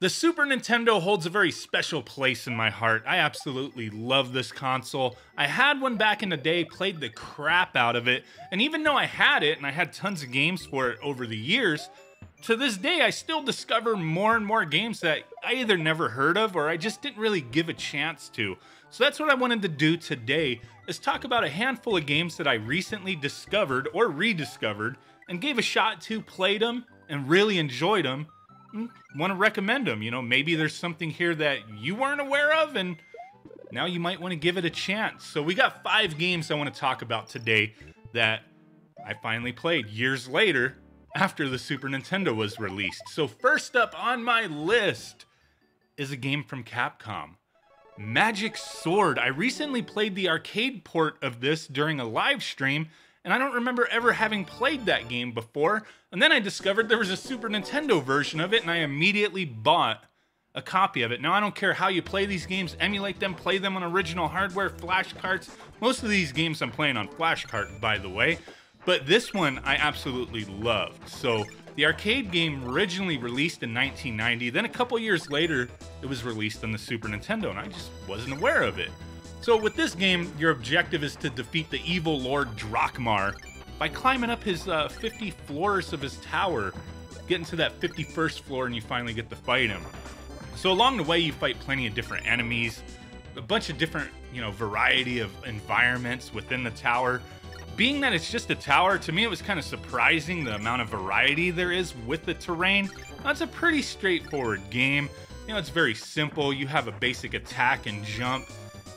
The Super Nintendo holds a very special place in my heart. I absolutely love this console. I had one back in the day, played the crap out of it, and even though I had it and I had tons of games for it over the years, to this day I still discover more and more games that I either never heard of or I just didn't really give a chance to. So that's what I wanted to do today, is talk about a handful of games that I recently discovered or rediscovered and gave a shot to, played them, and really enjoyed them. Want to recommend them. You know, maybe there's something here that you weren't aware of and now you might want to give it a chance. So we got 5 games I want to talk about today that I finally played years later after the Super Nintendo was released. So first up on my list is a game from Capcom, Magic Sword. I recently played the arcade port of this during a live stream, and I don't remember ever having played that game before, and then I discovered there was a Super Nintendo version of it, and I immediately bought a copy of it. Now, I don't care how you play these games, emulate them, play them on original hardware, flash carts. Most of these games I'm playing on flash cart, by the way, but this one I absolutely loved. So, the arcade game originally released in 1990, then a couple years later, it was released on the Super Nintendo, and I just wasn't aware of it. So with this game, your objective is to defeat the evil Lord Drachmar by climbing up his 50 floors of his tower, getting to that 51st floor, and you finally get to fight him. So along the way, you fight plenty of different enemies, a bunch of different, you know, variety of environments within the tower. Being that it's just a tower, to me it was kind of surprising the amount of variety there is with the terrain. Now, it's a pretty straightforward game. You know, it's very simple. You have a basic attack and jump.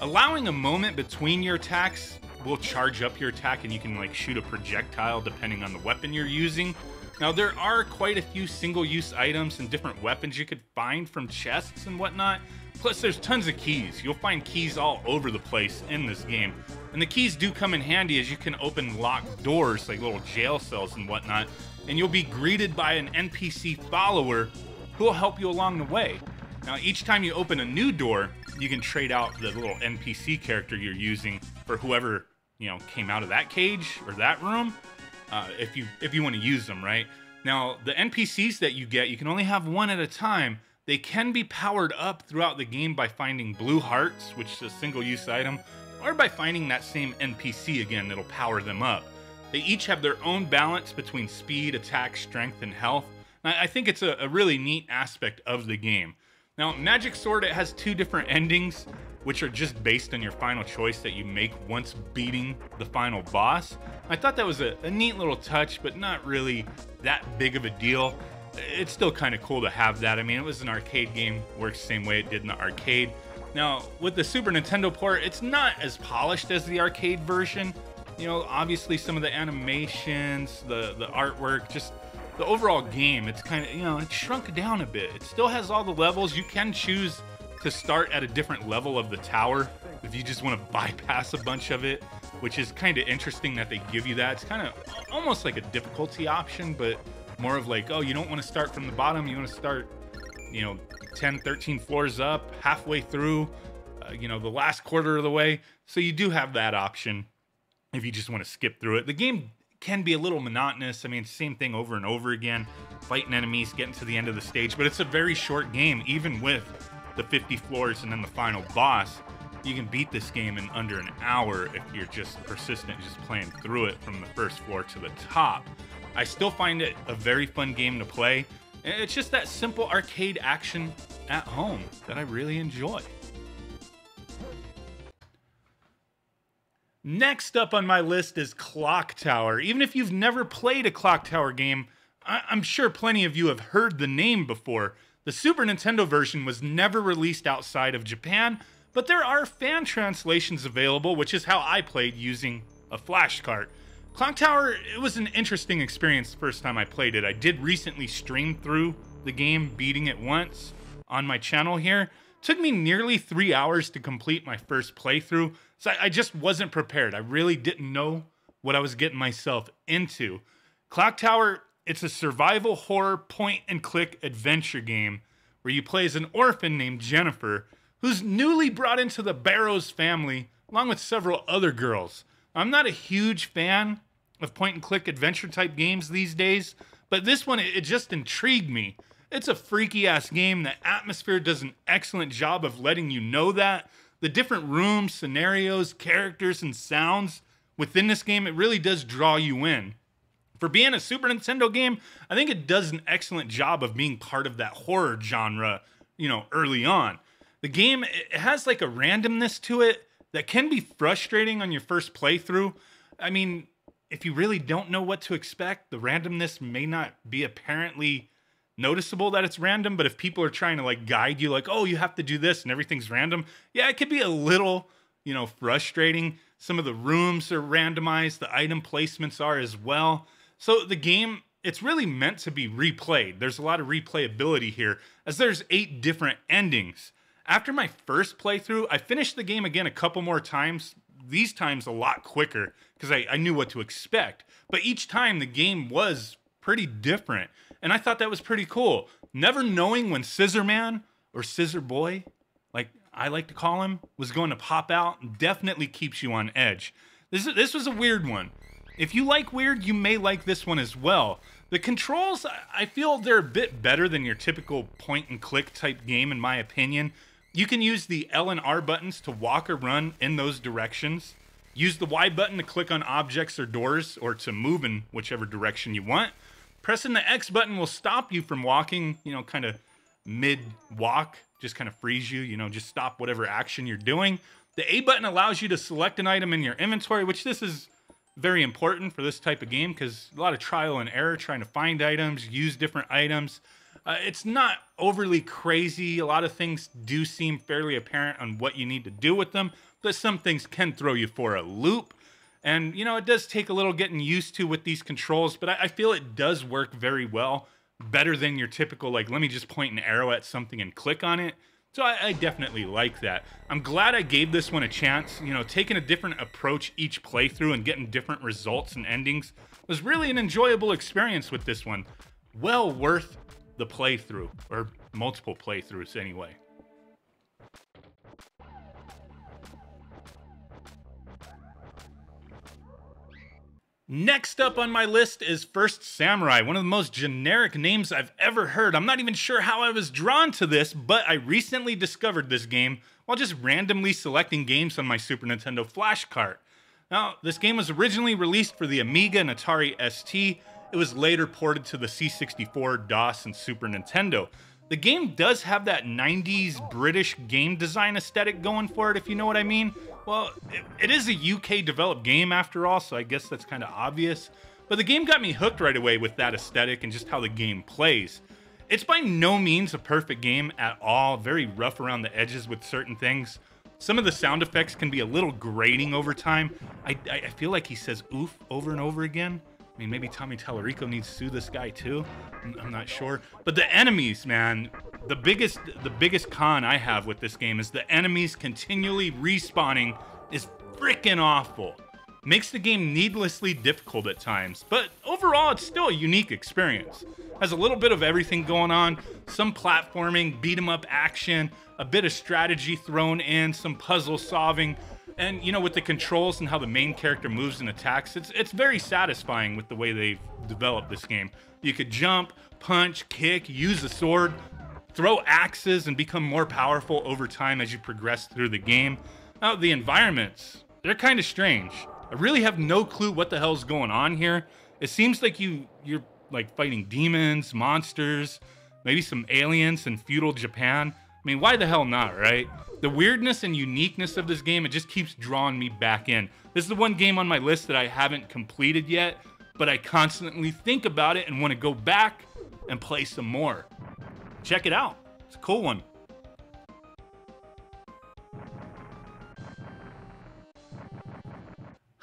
Allowing a moment between your attacks will charge up your attack, and you can like shoot a projectile depending on the weapon you're using. Now, there are quite a few single-use items and different weapons you could find from chests and whatnot. Plus, there's tons of keys. You'll find keys all over the place in this game. And the keys do come in handy as you can open locked doors, like little jail cells and whatnot, and you'll be greeted by an NPC follower who will help you along the way. Now, each time you open a new door, you can trade out the little NPC character you're using for whoever, you know, came out of that cage or that room, if you want to use them, right? Now, the NPCs that you get, you can only have one at a time. They can be powered up throughout the game by finding blue hearts, which is a single-use item, or by finding that same NPC again that'll power them up. They each have their own balance between speed, attack, strength, and health. Now, I think it's a really neat aspect of the game. Now, Magic Sword, it has 2 different endings, which are just based on your final choice that you make once beating the final boss. I thought that was a neat little touch, but not really that big of a deal. It's still kind of cool to have that. I mean, it was an arcade game, works the same way it did in the arcade. Now, with the Super Nintendo port, it's not as polished as the arcade version. You know, obviously some of the animations, the artwork, just the overall game, it's kind of, you know, it's shrunk down a bit. It still has all the levels. You can choose to start at a different level of the tower if you just want to bypass a bunch of it, which is kind of interesting that they give you that. It's kind of almost like a difficulty option, but more of like, oh, you don't want to start from the bottom. You want to start, you know, 10, 13 floors up, halfway through, you know, the last quarter of the way. So you do have that option if you just want to skip through it. The game can be a little monotonous. I mean, same thing over and over again, fighting enemies, getting to the end of the stage, but it's a very short game. Even with the 50 floors and then the final boss, you can beat this game in under an hour if you're just persistent, just playing through it from the first floor to the top. I still find it a very fun game to play. It's just that simple arcade action at home that I really enjoy. Next up on my list is Clock Tower. Even if you've never played a Clock Tower game, I'm sure plenty of you have heard the name before. The Super Nintendo version was never released outside of Japan, but there are fan translations available, which is how I played using a flash cart. Clock Tower, it was an interesting experience the first time I played it. I did recently stream through the game, beating it once on my channel here. Took me nearly 3 hours to complete my first playthrough, so I just wasn't prepared. I really didn't know what I was getting myself into. Clock Tower, it's a survival horror point-and-click adventure game where you play as an orphan named Jennifer, who's newly brought into the Barrows family, along with several other girls. I'm not a huge fan of point-and-click adventure-type games these days, but this one, it just intrigued me. It's a freaky-ass game. The atmosphere does an excellent job of letting you know that. The different rooms, scenarios, characters, and sounds within this game, it really does draw you in. For being a Super Nintendo game, I think it does an excellent job of being part of that horror genre, you know, early on. The game, it has like a randomness to it that can be frustrating on your first playthrough. I mean, if you really don't know what to expect, the randomness may not be apparently noticeable that it's random, but if people are trying to like guide you, like, oh, you have to do this and everything's random, yeah, it could be a little, you know, frustrating. Some of the rooms are randomized, the item placements are as well. So the game, it's really meant to be replayed. There's a lot of replayability here, as there's 8 different endings. After my first playthrough, I finished the game again a couple more times, these times a lot quicker, because I knew what to expect. But each time the game was pretty different, and I thought that was pretty cool. Never knowing when Scissorman, or Scissor Boy, like I like to call him, was going to pop out definitely keeps you on edge. This was a weird one. If you like weird, you may like this one as well. The controls, I feel they're a bit better than your typical point-and-click type game, in my opinion. You can use the L and R buttons to walk or run in those directions. Use the Y button to click on objects or doors, or to move in whichever direction you want. Pressing the X button will stop you from walking, you know, kind of mid-walk, just kind of freeze you, you know, just stop whatever action you're doing. The A button allows you to select an item in your inventory, which this is very important for this type of game, because a lot of trial and error trying to find items, use different items. It's not overly crazy. A lot of things do seem fairly apparent on what you need to do with them, but some things can throw you for a loop. And, you know, it does take a little getting used to with these controls, but I feel it does work very well, better than your typical, like, let me just point an arrow at something and click on it. So I definitely like that. I'm glad I gave this one a chance. You know, taking a different approach each playthrough and getting different results and endings was really an enjoyable experience with this one. Well worth the playthrough, or multiple playthroughs anyway. Next up on my list is First Samurai, one of the most generic names I've ever heard. I'm not even sure how I was drawn to this, but I recently discovered this game while just randomly selecting games on my Super Nintendo flash cart. Now, this game was originally released for the Amiga and Atari ST. It was later ported to the C64, DOS, and Super Nintendo. The game does have that 90s British game design aesthetic going for it, if you know what I mean. Well, it is a UK-developed game after all, so I guess that's kind of obvious. But the game got me hooked right away with that aesthetic and just how the game plays. It's by no means a perfect game at all, very rough around the edges with certain things. Some of the sound effects can be a little grating over time. I feel like he says oof over and over again. I mean, maybe Tommy Tallarico needs to sue this guy too. I'm not sure. But the enemies, man, the biggest con I have with this game is the enemies continually respawning is freaking awful. Makes the game needlessly difficult at times, but overall it's still a unique experience. Has a little bit of everything going on, some platforming, beat-em-up action, a bit of strategy thrown in, some puzzle solving. And, you know, with the controls and how the main character moves and attacks, it's very satisfying with the way they've developed this game. You could jump, punch, kick, use a sword, throw axes, and become more powerful over time as you progress through the game. Now, the environments, they're kind of strange. I really have no clue what the hell's going on here. It seems like you're, like, fighting demons, monsters, maybe some aliens in feudal Japan. I mean, why the hell not, right? The weirdness and uniqueness of this game, it just keeps drawing me back in. This is the one game on my list that I haven't completed yet, but I constantly think about it and want to go back and play some more. Check it out. It's a cool one.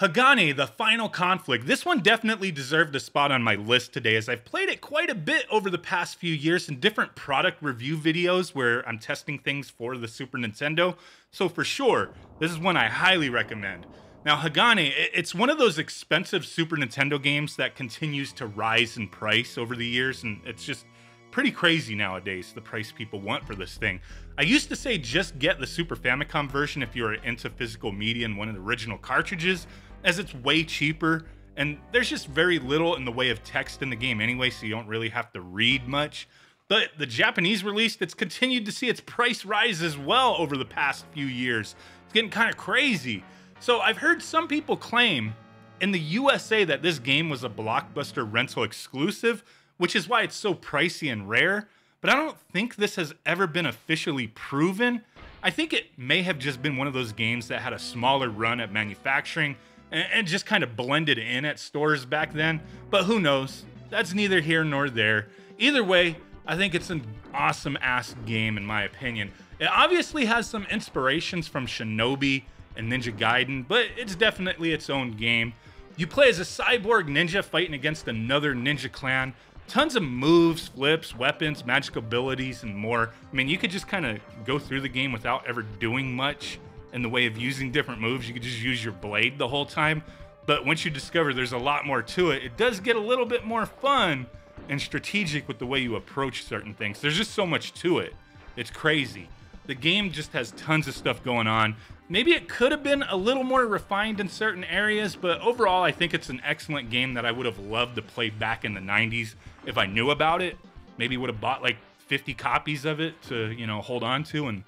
Hagane, the Final Conflict. This one definitely deserved a spot on my list today, as I've played it quite a bit over the past few years in different product review videos where I'm testing things for the Super Nintendo. So for sure, this is one I highly recommend. Now Hagane, it's one of those expensive Super Nintendo games that continues to rise in price over the years, and it's just pretty crazy nowadays, the price people want for this thing. I used to say just get the Super Famicom version if you are into physical media and wanted original cartridges, as it's way cheaper, and there's just very little in the way of text in the game anyway, so you don't really have to read much. But the Japanese release that's continued to see its price rise as well over the past few years. It's getting kind of crazy. So I've heard some people claim in the USA that this game was a Blockbuster rental exclusive, which is why it's so pricey and rare. But I don't think this has ever been officially proven. I think it may have just been one of those games that had a smaller run at manufacturing and just kind of blended in at stores back then. But who knows? That's neither here nor there. Either way, I think it's an awesome-ass game in my opinion. It obviously has some inspirations from Shinobi and Ninja Gaiden, but it's definitely its own game. You play as a cyborg ninja fighting against another ninja clan. Tons of moves, flips, weapons, magic abilities, and more. I mean, you could just kind of go through the game without ever doing much in the way of using different moves. You could just use your blade the whole time. But once you discover there's a lot more to it, it does get a little bit more fun and strategic with the way you approach certain things. There's just so much to it. It's crazy. The game just has tons of stuff going on. Maybe it could have been a little more refined in certain areas, but overall, I think it's an excellent game that I would have loved to play back in the 90s if I knew about it. Maybe would have bought like 50 copies of it to, you know, hold on to and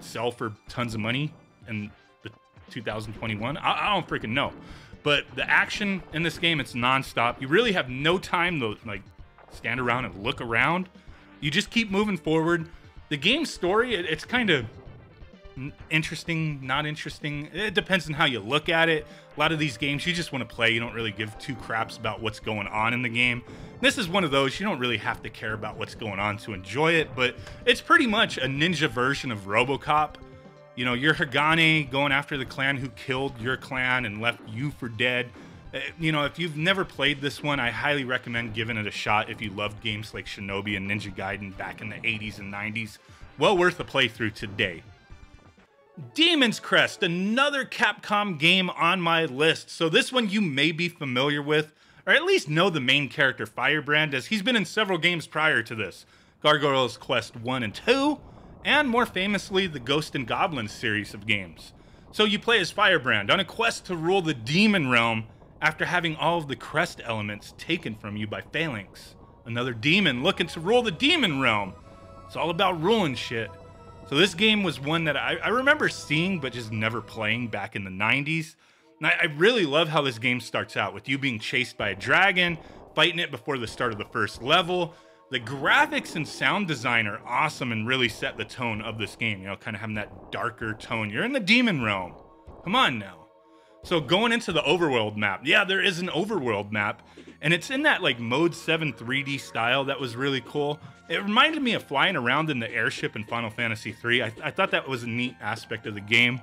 sell for tons of money in the 2021. I don't freaking know. But the action in this game, it's nonstop. You really have no time to like stand around and look around. You just keep moving forward. The game's story, it's kind of interesting, not interesting. It depends on how you look at it. A lot of these games you just want to play. You don't really give two craps about what's going on in the game. This is one of those you don't really have to care about what's going on to enjoy it, but it's pretty much a ninja version of RoboCop. You know, you're Hagane going after the clan who killed your clan and left you for dead. You know, if you've never played this one, I highly recommend giving it a shot if you loved games like Shinobi and Ninja Gaiden back in the 80s and 90s. Well worth a playthrough today. Demon's Crest, another Capcom game on my list. So this one you may be familiar with, or at least know the main character Firebrand, as he's been in several games prior to this. Gargoyle's Quest 1 and 2, and more famously, the Ghost and Goblin series of games. So you play as Firebrand on a quest to rule the demon realm after having all of the crest elements taken from you by Phalanx, another demon looking to rule the demon realm. It's all about ruling shit. So this game was one that I remember seeing but just never playing back in the 90s. And I really love how this game starts out with you being chased by a dragon, fighting it before the start of the first level. The graphics and sound design are awesome and really set the tone of this game, you know, kind of having that darker tone. You're in the demon realm. Come on now. So going into the overworld map, yeah, there is an overworld map, and it's in that like Mode 7 3D style that was really cool. It reminded me of flying around in the airship in Final Fantasy 3. I thought that was a neat aspect of the game.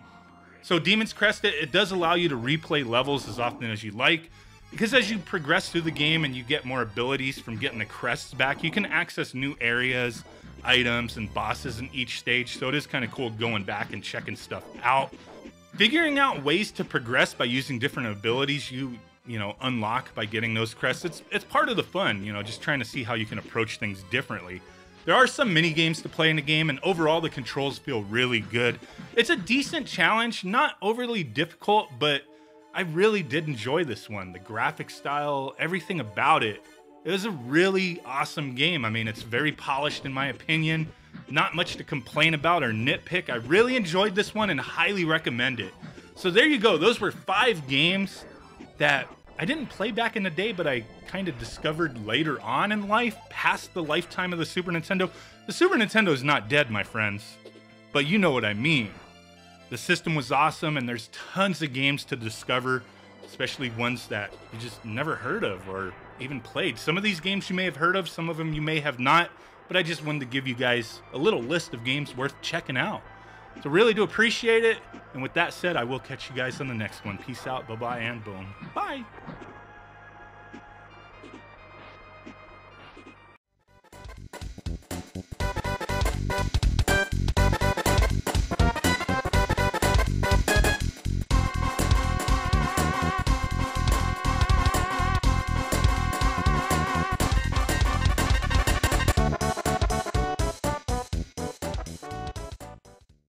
So Demon's Crest, it does allow you to replay levels as often as you like, because as you progress through the game and you get more abilities from getting the crests back, you can access new areas, items, and bosses in each stage. So it is kind of cool going back and checking stuff out. Figuring out ways to progress by using different abilities you know, unlock by getting those crests, it's part of the fun, you know, just trying to see how you can approach things differently. There are some mini games to play in the game, and overall the controls feel really good. It's a decent challenge, not overly difficult, but I really did enjoy this one. The graphic style, everything about it. It was a really awesome game. I mean, it's very polished in my opinion. Not much to complain about or nitpick. I really enjoyed this one and highly recommend it. So there you go. Those were 5 games that I didn't play back in the day, but I kind of discovered later on in life, past the lifetime of the Super Nintendo. The Super Nintendo is not dead, my friends, but you know what I mean. The system was awesome, and there's tons of games to discover, especially ones that you just never heard of or even played. Some of these games you may have heard of, some of them you may have not. But I just wanted to give you guys a little list of games worth checking out. So really do appreciate it. And with that said, I will catch you guys on the next one. Peace out, bye-bye, and boom. Bye.